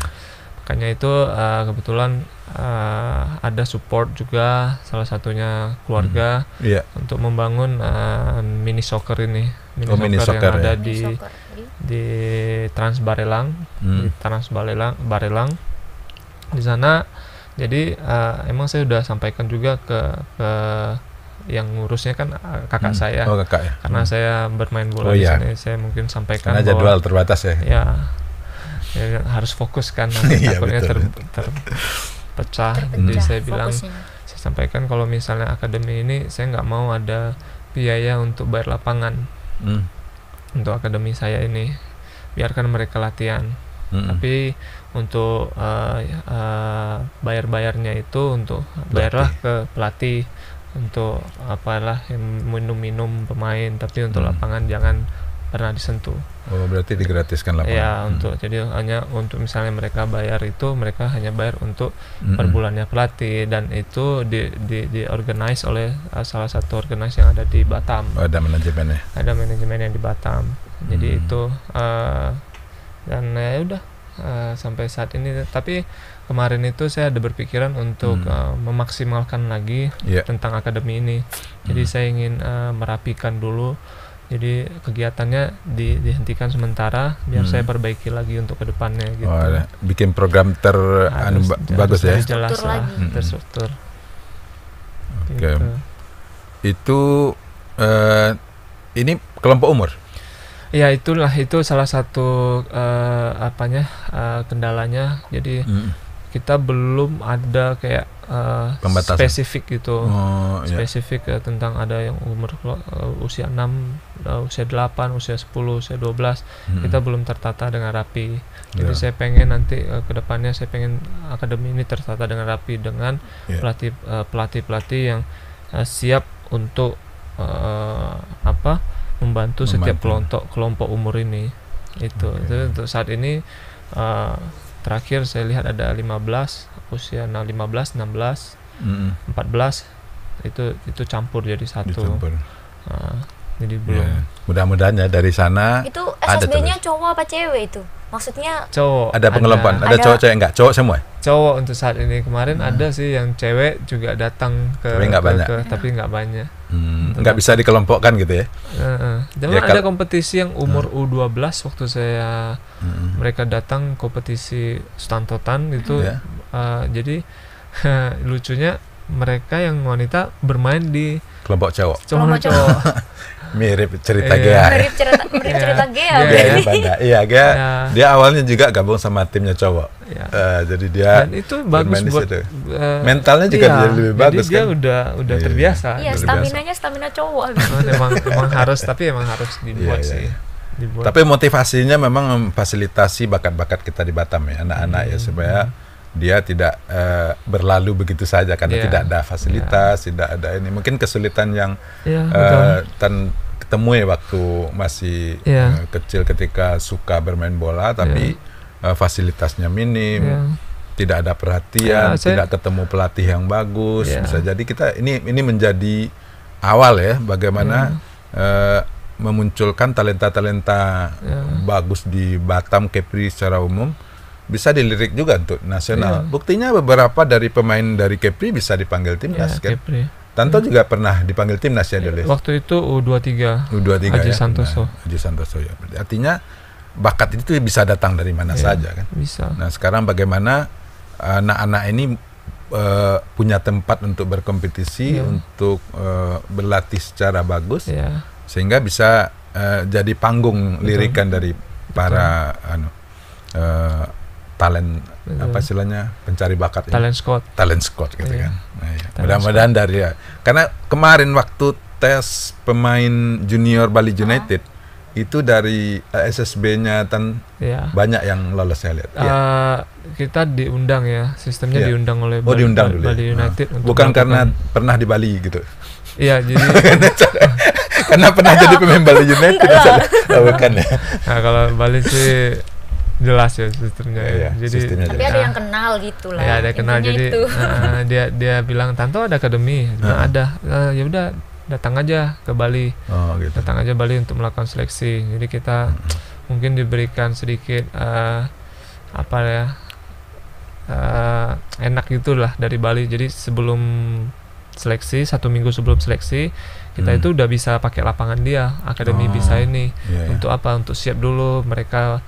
Makanya itu uh, kebetulan uh, ada support juga, salah satunya keluarga hmm. yeah. untuk membangun uh, mini soccer ini, mini, oh, soccer, mini soccer yang ya. ada di soccer. di Trans Barelang, hmm. di Trans Barelang, Barelang di sana. Jadi uh, emang saya sudah sampaikan juga ke, ke yang ngurusnya kan kakak hmm. saya, oh, kakak, ya. karena hmm. saya bermain bola oh, di sini, iya. saya mungkin sampaikan. Karena jadwal terbatas ya. Ya, ya harus fokus kan, nanti takutnya ter, terpecah. Terpecah. Jadi saya bilang, fokusnya. saya sampaikan kalau misalnya akademi ini saya nggak mau ada biaya untuk bayar lapangan hmm. untuk akademi saya ini, biarkan mereka latihan. Mm-hmm. Tapi untuk uh, uh, bayar-bayarnya itu untuk bayarlah ke pelatih, untuk apalah minum-minum pemain, tapi untuk mm-hmm. lapangan jangan pernah disentuh. Oh, berarti digratiskan lapangan. Ya, mm-hmm. untuk jadi hanya untuk misalnya mereka bayar itu mereka hanya bayar untuk mm-hmm. per bulannya pelatih, dan itu di di, di organize oleh uh, salah satu organize yang ada di Batam. Oh, ada manajemennya. Ada manajemennya di Batam. Mm-hmm. Jadi itu uh, dan ya udah uh, sampai saat ini. Tapi kemarin itu saya ada berpikiran untuk hmm. uh, memaksimalkan lagi yeah. tentang akademi ini. Jadi hmm. saya ingin uh, merapikan dulu. Jadi kegiatannya di, dihentikan sementara biar hmm. saya perbaiki lagi untuk kedepannya. Gitu. Oh, bikin program ter harus, anu, bagus ya. Jelas lah, terstruktur. Oke. Okay. Gitu. Itu uh, ini kelompok umur. Ya itulah itu salah satu uh, apanya uh, kendalanya. Jadi hmm. kita belum ada kayak uh, spesifik gitu, oh, spesifik yeah. uh, tentang ada yang umur uh, usia enam, uh, usia delapan, usia sepuluh, usia dua belas. Hmm. Kita belum tertata dengan rapi. Jadi yeah. saya pengen nanti uh, kedepannya saya pengen akademi ini tertata dengan rapi dengan yeah. pelatih uh, pelatih pelatih yang uh, siap untuk uh, apa? membantu setiap kelompok kelompok umur ini itu. Okay. Itu untuk saat ini uh, terakhir saya lihat ada lima belas usia lima belas, enam belas, mm-hmm. empat belas itu itu campur jadi satu. Uh, jadi belum. Yeah. Mudah-mudahan ya dari sana. Itu S S B-nya cowok apa cewek itu? Maksudnya cowok. Ada pengelompokan, ada, ada cowok cewek enggak? Cowok semua? Cowok untuk saat ini. Kemarin hmm. ada sih yang cewek juga datang ke, ke, banyak. ke hmm. tapi nggak banyak. Hmm, nggak bisa dikelompokkan gitu ya. Uh, uh. Ya ada kompetisi yang umur uh. U dua belas waktu saya uh. mereka datang kompetisi Sutanto Tan gitu. Yeah. Uh, jadi lucunya mereka yang wanita bermain di kelompok cowok. Kelompok cowok. Mirip cerita Gea. Mirip cerita mirip cerita Gea. Iya, Gea. Dia awalnya juga gabung sama timnya cowok. Yeah. Uh, jadi dia dan itu bagus buat uh, mentalnya juga yeah. lebih bagus jadi dia kan. udah udah yeah. terbiasa. Iya, yeah, staminanya stamina cowok gitu. Memang memang harus tapi memang harus dibuat yeah, sih. Yeah. Dibuat. Tapi motivasinya memang memfasilitasi bakat-bakat kita di Batam ya, anak-anak hmm. ya supaya hmm. dia tidak uh, berlalu begitu saja karena yeah. tidak ada fasilitas, yeah. tidak ada ini. Mungkin kesulitan yang yeah, uh, ketemui waktu masih yeah. uh, kecil ketika suka bermain bola, tapi yeah. uh, fasilitasnya minim, yeah. tidak ada perhatian, yeah, saya, tidak ketemu pelatih yang bagus. Yeah. Bisa jadi kita ini ini menjadi awal ya, bagaimana yeah. uh, memunculkan talenta-talenta yeah. bagus di Batam, Kepri secara umum. Bisa dilirik juga untuk nasional. Yeah. Buktinya beberapa dari pemain dari Kepri bisa dipanggil timnas. Yeah, Kepri. Tanto yeah. juga pernah dipanggil timnas ya dulu. Waktu itu U dua puluh tiga. U dua puluh tiga Aji ya. Santoso. Nah, Aji Santoso ya. Artinya bakat itu bisa datang dari mana yeah, saja kan. Bisa. Nah sekarang bagaimana anak-anak ini uh, punya tempat untuk berkompetisi, yeah. untuk uh, berlatih secara bagus, yeah. sehingga bisa uh, jadi panggung lirikan Betul. dari para Betul. anu. Uh, talent Betul. apa istilahnya pencari bakat talent ya. squad talent squad gitu yeah. kan nah, ya. mudah-mudahan dari ya karena kemarin waktu tes pemain junior Bali United uh. itu dari uh, S S B-nya tan yeah. banyak yang lolos saya lihat uh, ya. kita diundang ya sistemnya yeah. diundang oleh oh, Bali, diundang Bali, Bali United uh. untuk bukan karena pernah di Bali gitu iya jadi karena pernah jadi pemain Bali United oh, bukan ya nah, kalau Bali sih jelas ya sistemnya ya, ya. Jadi sistemnya tapi jelas. Ada yang kenal gitu lah ya, ada yang kenal jadi uh, dia dia bilang Tanto ada akademi nah, uh. ada uh, ya udah datang aja ke Bali oh, gitu. datang aja Bali untuk melakukan seleksi jadi kita hmm. mungkin diberikan sedikit uh, apa ya uh, enak gitulah dari Bali. Jadi sebelum seleksi, satu minggu sebelum seleksi kita hmm. itu udah bisa pakai lapangan dia, akademi oh, bisa ini yeah, untuk yeah. apa? Untuk siap dulu mereka,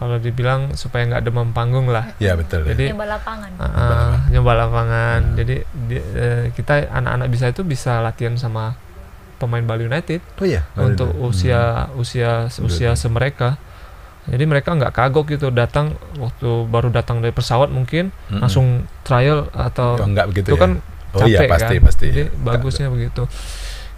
kalau dibilang supaya nggak demam panggung lah. Ya yeah, betul. Jadi nyoba lapangan. Uh, nyoba lapangan. Hmm. Jadi di, uh, kita anak-anak bisa itu bisa latihan sama pemain Bali United. Oh iya. Yeah. Untuk hmm. usia usia usia semereka. Jadi mereka nggak kagok gitu datang waktu baru datang dari pesawat mungkin mm-hmm. langsung trial atau oh, enggak begitu itu ya? Kan oh capek iya, pasti, kan pasti, jadi enggak, bagusnya enggak. Begitu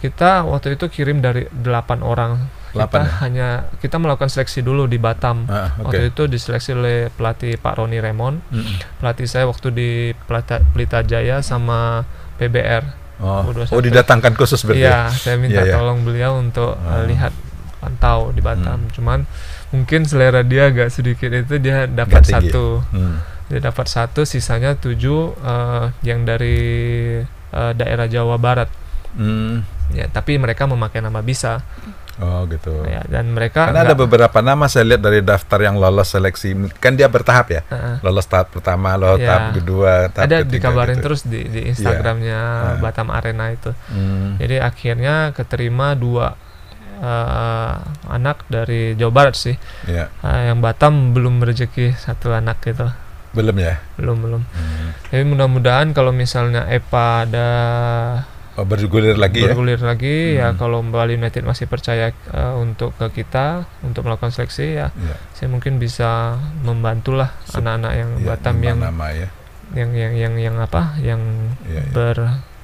kita waktu itu kirim dari delapan orang delapan, kita ya? Hanya kita melakukan seleksi dulu di Batam ah, okay. Waktu itu diseleksi oleh pelatih Pak Roni Raymond mm-hmm. pelatih saya waktu di Pelita, Pelita Jaya sama P B R oh, oh didatangkan khusus berarti ya saya minta yeah, yeah. tolong beliau untuk oh. lihat pantau di Batam hmm. cuman mungkin selera dia agak sedikit itu dia dapat satu hmm. dia dapat satu sisanya tujuh uh, yang dari uh, daerah Jawa Barat hmm. ya tapi mereka memakai nama bisa oh gitu ya, dan mereka karena ada beberapa nama saya lihat dari daftar yang lolos seleksi kan dia bertahap ya uh-uh. lolos tahap pertama lolos ya. Tahap kedua tahap ada ketiga, dikabarin gitu. Terus di, di Instagramnya ya. uh. Batam Arena itu hmm. jadi akhirnya keterima dua Uh, anak dari Jawa Barat sih, yeah. uh, yang Batam belum rezeki satu anak gitu. Belum ya? Belum belum. Hmm. Jadi mudah-mudahan kalau misalnya E P A ada oh, bergulir lagi, bergulir ya? Lagi hmm. ya kalau Bali United masih percaya uh, untuk ke kita untuk melakukan seleksi ya, yeah. saya mungkin bisa membantulah Sep- anak-anak yang yeah, Batam yang, nama, ya. yang yang yang yang apa yang yeah, yeah. ber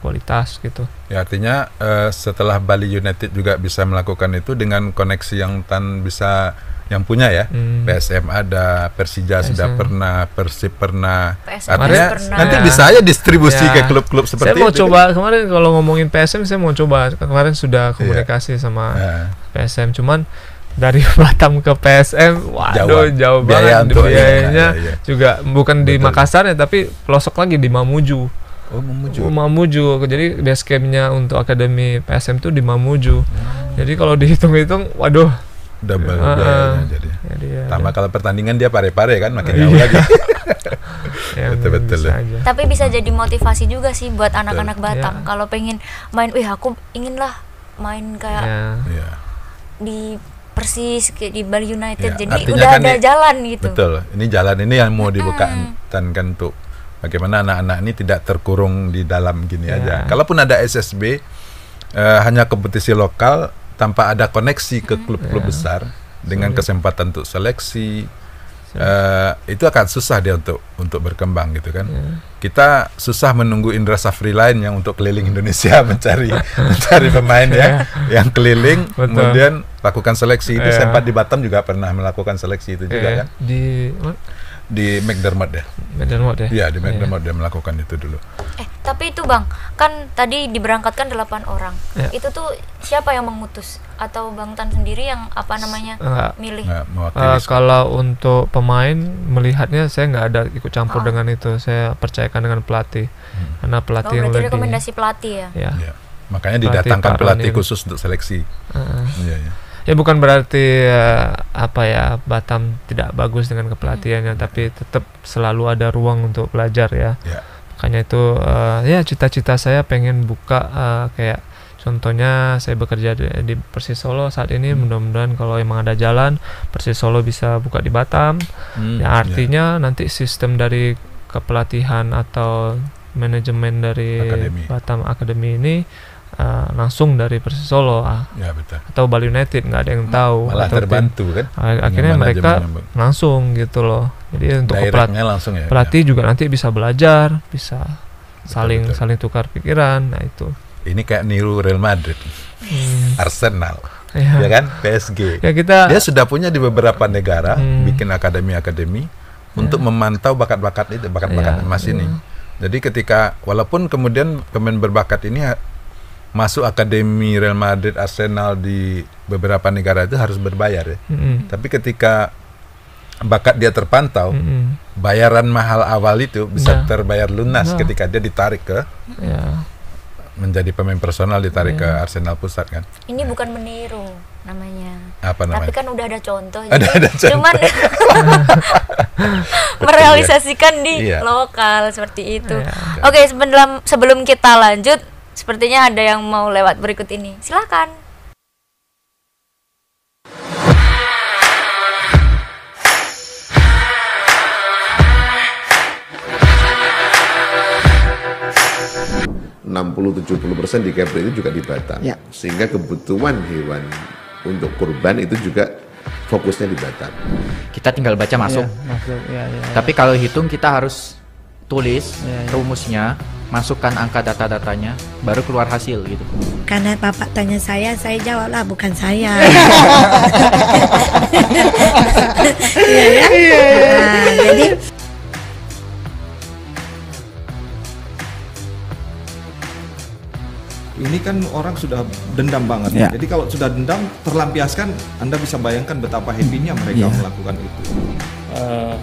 kualitas gitu. Ya artinya uh, setelah Bali United juga bisa melakukan itu dengan koneksi yang Tan bisa yang punya ya. Hmm. P S M ada, Persija P S M. Sudah pernah, Persib pernah. P S M artinya pernah. Nanti bisa aja distribusi ya. Ke klub-klub seperti itu. Saya mau itu. Coba kemarin kalau ngomongin P S M saya mau coba. Kemarin sudah komunikasi yeah. sama yeah. P S M cuman dari Batam ke P S M, waduh jauh, jauh banget biayanya ya, ya. Juga bukan betul. Di Makassar ya tapi pelosok lagi di Mamuju. Oh, Mamuju. Mamuju. Jadi base campnya untuk akademi P S M itu di Mamuju. Oh. Jadi kalau dihitung-hitung, waduh. Double uh, uh, jadi. Jadi ya, tambah kalau pertandingan dia pare-pare kan, makin jauh lagi. Betul-betul. Tapi bisa jadi motivasi juga sih buat anak-anak Batam. Yeah. Kalau pengen main, wih aku inginlah main kayak yeah. di Persis di Bali United. Yeah. Jadi artinya udah kan ada ini, jalan gitu. Betul. Ini jalan ini yang mau dibuka hmm. Tan kan tuh. Bagaimana anak-anak ini tidak terkurung di dalam gini yeah. aja. Kalaupun ada S S B, eh, hanya kompetisi lokal tanpa ada koneksi ke klub-klub yeah. besar dengan kesempatan untuk seleksi, yeah. eh, itu akan susah dia untuk untuk berkembang gitu kan. Yeah. Kita susah menunggu Indra Sjafri lain yang untuk keliling Indonesia mencari mencari pemain ya, yeah. yang keliling betul. Kemudian lakukan seleksi itu. Yeah. Sempat di Batam juga pernah melakukan seleksi itu yeah. juga kan. Di di McDermott ya, McDermott ya, ya di McDermott yeah. dia melakukan itu dulu. Eh tapi itu bang, kan tadi diberangkatkan delapan orang, yeah. itu tuh siapa yang mengutus atau bang Tan sendiri yang apa namanya uh, milih? Uh, uh, kalau untuk pemain melihatnya saya nggak ada ikut campur uh. dengan itu, saya percayakan dengan pelatih, hmm. karena pelatih oh, yang lebih. Rekomendasi pelatih ya. Ya. Ya. Makanya pelatih didatangkan pelatih ini. Khusus untuk seleksi. Uh. Ya, ya. Ya bukan berarti uh, apa ya Batam tidak bagus dengan kepelatihannya hmm. tapi tetap selalu ada ruang untuk belajar ya yeah. makanya itu uh, ya cita-cita saya pengen buka uh, kayak contohnya saya bekerja di, di Persis Solo saat ini hmm. mudah-mudahan kalau emang ada jalan Persis Solo bisa buka di Batam hmm. ya artinya yeah. nanti sistem dari kepelatihan atau manajemen dari Academy. Batam Academy ini Uh, langsung dari Persis Solo ah. ya, betul. Atau Bali United nggak ada yang tahu malah atau terbantu tim. Kan akhirnya mereka langsung gitu loh jadi untuk pelat- langsung ya, pelatih ya. Juga nanti bisa belajar bisa betul, saling betul. Saling tukar pikiran nah itu ini kayak niru Real Madrid hmm. Arsenal ya. Ya kan P S G ya, kita, dia sudah punya di beberapa negara hmm. bikin akademi-akademi ya. Untuk memantau bakat-bakat itu bakat-bakat ya, emas ya. Ini jadi ketika walaupun kemudian pemain berbakat ini masuk akademi Real Madrid, Arsenal di beberapa negara itu harus berbayar ya. Mm-hmm. Tapi ketika bakat dia terpantau, mm-hmm. bayaran mahal awal itu bisa yeah. terbayar lunas yeah. ketika dia ditarik ke yeah. menjadi pemain personal ditarik yeah. ke Arsenal pusat kan. Ini nah. bukan meniru namanya. Apa namanya? Tapi kan udah ada contoh. Ada, ada contoh. Cuman merealisasikan ya. di iya. lokal seperti itu. Iya. Oke, okay, sebelum sebelum kita lanjut, sepertinya ada yang mau lewat berikut ini. Silakan. enam puluh sampai tujuh puluh persen di Kepri itu juga di Batam. Ya. Sehingga kebutuhan hewan untuk kurban itu juga fokusnya di Batam. Kita tinggal baca masuk. Ya, masuk. Ya, ya, ya. Tapi kalau hitung kita harus tulis ya, ya. rumusnya, masukkan angka data-datanya, baru keluar hasil gitu. Karena Bapak tanya saya, saya jawab lah bukan saya. ya, ya? Ya, ya. Nah, jadi ini kan orang sudah dendam banget ya. Jadi kalau sudah dendam terlampiaskan, Anda bisa bayangkan betapa happy-nya mereka yeah. melakukan itu. uh,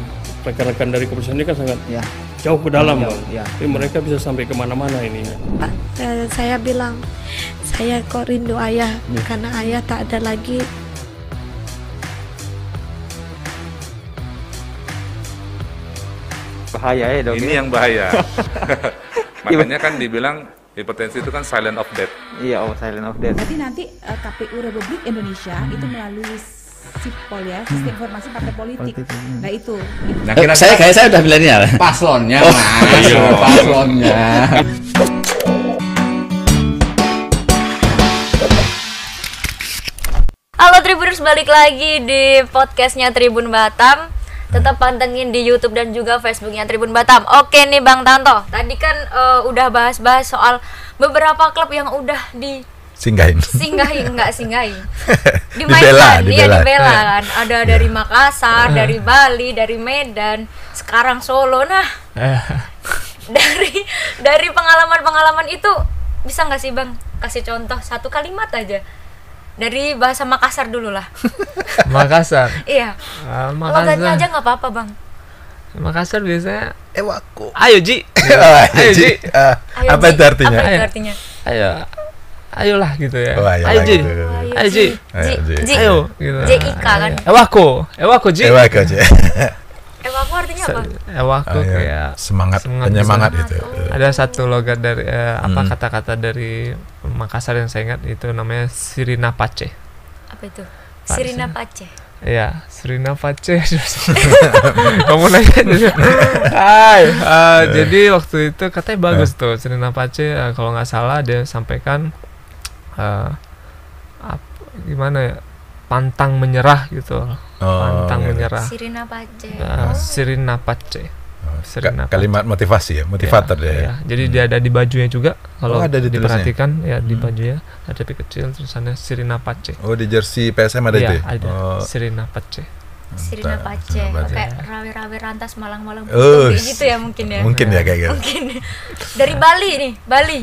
Rekan-rekan dari kepolisian ini kan sangat yeah. jauh ke dalam jauh, kan? yeah. Jadi mereka bisa sampai kemana-mana ini. Pak, uh, saya bilang, saya kok rindu ayah yeah. karena ayah tak ada lagi. Bahaya ya dong. Ini yang bahaya. Makanya kan dibilang hipertensi itu kan silent of death. Iya, oh silent of death. Berarti nanti uh, K P U Republik Indonesia hmm. itu melalui sipol ya, sistem informasi partai politik. politik hmm. Nah itu. Gitu. Nah, kira-kira saya kayak saya udah bilangnya paslonnya, oh, mas, iyo. paslonnya. Halo Tribuners, balik lagi di podcastnya Tribun Batam. Tetap pantengin di YouTube dan juga Facebooknya Tribun Batam. Oke nih Bang Tanto, tadi kan uh, udah bahas-bahas soal beberapa klub yang udah di singgahin, singgahin nggak singgahin, dimainkan, di iya dibela kan. Ada ya. dari Makassar, dari Bali, dari Medan, sekarang Solo. Nah, dari dari pengalaman-pengalaman itu bisa nggak sih Bang kasih contoh satu kalimat aja? Dari bahasa Makassar dulu lah. Makassar? Iya. uh, Makassar. Logatnya aja gak apa-apa Bang. Makassar biasanya ewaku. Ayo Ji. Ayo Ji. uh, Apa itu artinya? Apa itu artinya? Ayo. Ayolah gitu ya. Oh, ayo Ji. Ayo Ji. Ayo Ji. Ayo. J I K kan. Ewaku. Ewaku Ji. Ewaku Ji. Ewaku artinya apa? Ewaku kayak semangat, penyemangat gitu. Ada satu logat dari eh, hmm. apa kata-kata dari Makassar yang saya ingat, itu namanya Sirina Pace. Apa itu? Pace. Sirina Pace. Iya, Sirina Pace. Kamu nanya juga. Hai, uh, jadi waktu itu katanya bagus tuh Sirina Pace. Uh, kalau nggak salah dia sampaikan uh, ap, gimana ya? Pantang menyerah gitu, pantang oh, menyerah. Sirina Pace. Nah, oh. Sirina Pace. Oh, Sirina Pace. Kalimat motivasi ya, motivator ya, deh. Ya. Jadi hmm. dia ada di bajunya juga. Kalau oh, ada di diperhatikan tulisnya. ya di bajunya hmm. ada pik kecil tulisannya Sirina Pace. Oh di jersey P S M ada ya, itu? Iya ada. Oh. Sirina Pace. Sirina Pace. Pakai rawe-rawe rantas malang-malang. Oh, gitu ya mungkin ya. Mungkin ya, ya kayak gitu. Mungkin. Dari Bali nih, Bali.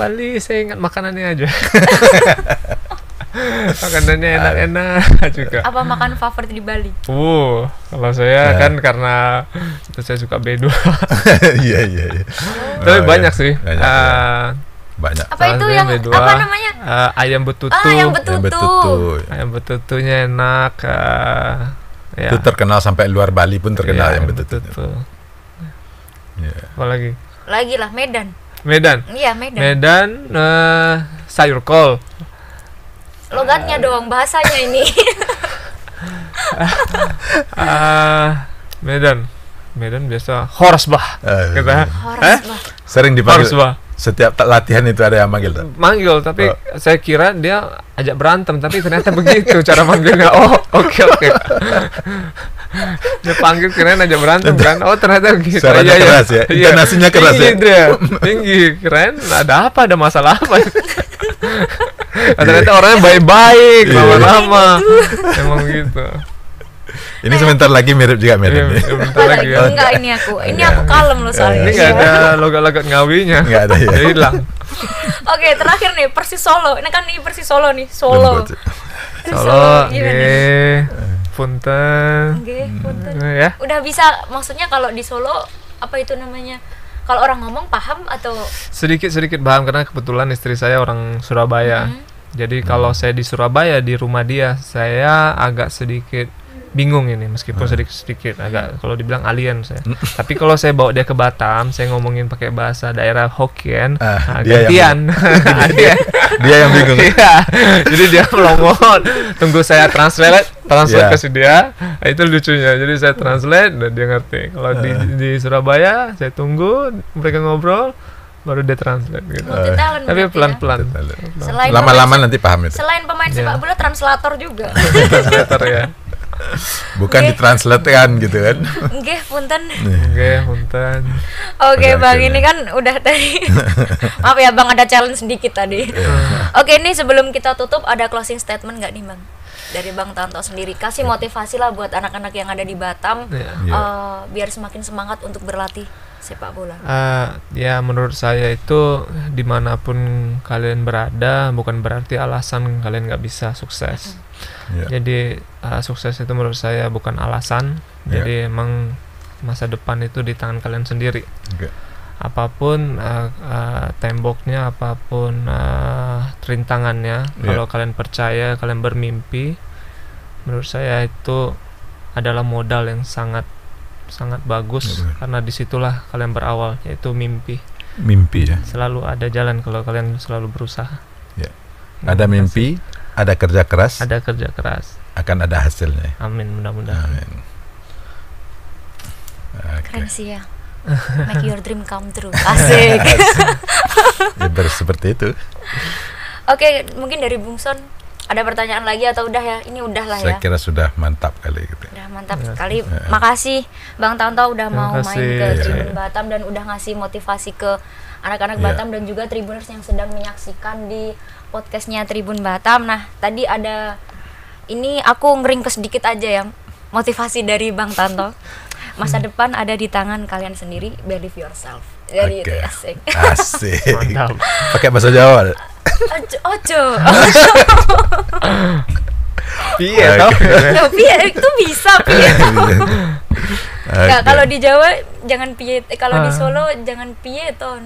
Bali saya ingat makanannya aja. Makanannya enak-enak juga. Apa makan favorit di Bali? Uh, kalau saya nah. kan karena itu saya suka bedo. Iya iya. Tapi oh, banyak iya. sih. Banyak. Uh, banyak. Apa itu yang bedua, apa namanya? Uh, ayam betutu. Ah, ayam betutu. Ayam betutu. Ayam betutunya enak. Uh, ya. Itu terkenal sampai luar Bali pun terkenal ya, ayam betutu. betutu. Ya. Apa lagi? Lagi lah Medan. Medan. Iya Medan. Medan uh, sayur kol. Logatnya doang, bahasanya ini. uh, Medan, Medan biasa horsbah, uh, kita horsbah. Eh? Sering dipanggil. Horsbah. Setiap latihan itu ada yang manggil tak? Manggil, tapi oh. saya kira dia ajak berantem, tapi ternyata begitu cara manggilnya. Oh, oke okay, oke. Okay. Dia panggil keren ajak berantem kan? Oh ternyata begitu. Suaranya ya, keras ya, ya. Intonasinya keras tinggi, ya. Dia. Tinggi, keren. Ada apa? Ada masalah apa? Ternyata orangnya baik-baik, lama-lama. Emang gitu. Ini sebentar lagi mirip juga mirip. Sebentar lagi. Ya. Enggak ini aku, ini aku kalem loh soalnya. Ini nggak ada logat-logat ngawinya. Nggak ada ya. Hilang. Oke terakhir nih Persis Solo. Ini kan nih Persis Solo nih Solo. Solo. Gih. Punten. Gih punten. Ya. Udah bisa maksudnya kalau di Solo apa itu namanya? Kalau orang ngomong paham atau sedikit-sedikit paham karena kebetulan istri saya orang Surabaya. Mm-hmm. Jadi kalau saya di Surabaya di rumah dia saya agak sedikit bingung ini, meskipun sedikit-sedikit agak kalau dibilang alien saya. Tapi kalau saya bawa dia ke Batam, saya ngomongin pakai bahasa daerah Hokkien, ah, nah, dia gantian. Yang dia, dia yang bingung. Iya. Jadi dia melongot. Tunggu saya translate, translate yeah. ke dia. Nah, itu lucunya. Jadi saya translate dan dia ngerti. Kalau uh. di, di Surabaya, saya tunggu mereka ngobrol, baru dia translate gitu. Uh, Tapi pelan-pelan. Ya? Lama-lama nanti paham itu. Selain pemain yeah. sepak bola, translator juga. Translator ya. Bukan okay. ditranslatekan gitu kan. Nggih, punten. Nggih, punten. Oke, Bang, ini kan udah tadi. Maaf ya, Bang, ada challenge sedikit tadi. Oke, ini sebelum kita tutup ada closing statement nggak nih, Bang? Dari Bang Tanto sendiri, kasih motivasi lah buat anak-anak yang ada di Batam yeah. Yeah. Uh, biar semakin semangat untuk berlatih sepak bola. Uh, ya, menurut saya itu dimanapun kalian berada bukan berarti alasan kalian nggak bisa sukses. Mm. Yeah. Jadi uh, sukses itu menurut saya bukan alasan. Yeah. Jadi emang masa depan itu di tangan kalian sendiri. Okay. Apapun uh, uh, temboknya, apapun uh, rintangannya, yeah. kalau kalian percaya, kalian bermimpi, menurut saya itu adalah modal yang sangat sangat bagus, yeah. karena disitulah kalian berawal, yaitu mimpi. Mimpi ya. Selalu ada jalan kalau kalian selalu berusaha. Yeah. Ada mimpi, ada kerja keras. Ada kerja keras. Akan ada hasilnya. Amin, mudah-mudahan. Okay. Keren sih ya. Make your dream come true. Asik. Asik. Ya, seperti itu. Oke, mungkin dari Bung Son ada pertanyaan lagi atau udah ya? Ini udah lah ya. Saya kira sudah mantap kali gitu. Udah mantap ya. sekali. Ya. Makasih Bang Tanto udah ya, mau kasih. main ke ya, Tribun ya. Batam dan udah ngasih motivasi ke anak-anak ya. Batam dan juga Tribuners yang sedang menyaksikan di podcastnya Tribun Batam. Nah, tadi ada ini aku ngeringkes sedikit aja ya motivasi dari Bang Tanto. Masa depan ada di tangan kalian sendiri, believe yourself. Jadi okay. asik. Asik. Mantap. Pakai bahasa Jawa. Ojo, ojo. Piye tau? Ya piye itu bisa piye. Enggak, kalau di Jawa jangan piye, kalau di Solo jangan piye to.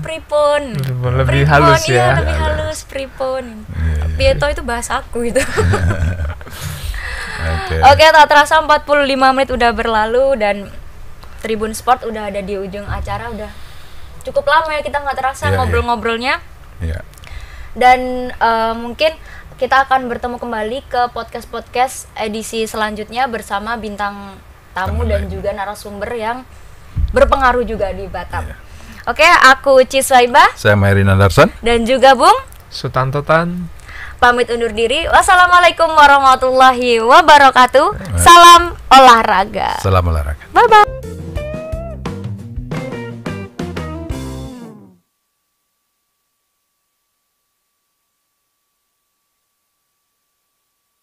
Pripun. Lebih halus ya. Lebih halus pripun. Piye to itu bahasa aku itu. Oke, okay. okay, tak terasa empat puluh lima menit udah berlalu dan Tribun Sport udah ada di ujung acara, udah cukup lama ya kita nggak terasa yeah, ngobrol-ngobrolnya. Yeah. Dan uh, mungkin kita akan bertemu kembali ke podcast-podcast edisi selanjutnya bersama bintang tamu Tamu dan lain. juga narasumber yang berpengaruh juga di Batam. Yeah. Oke, okay, aku Uci Suhaibah. Saya Maerina Larson. Dan juga Bung Sutanto Tan. Pamit undur diri. Wassalamualaikum warahmatullahi wabarakatuh. Salam olahraga. Salam olahraga. Bye bye.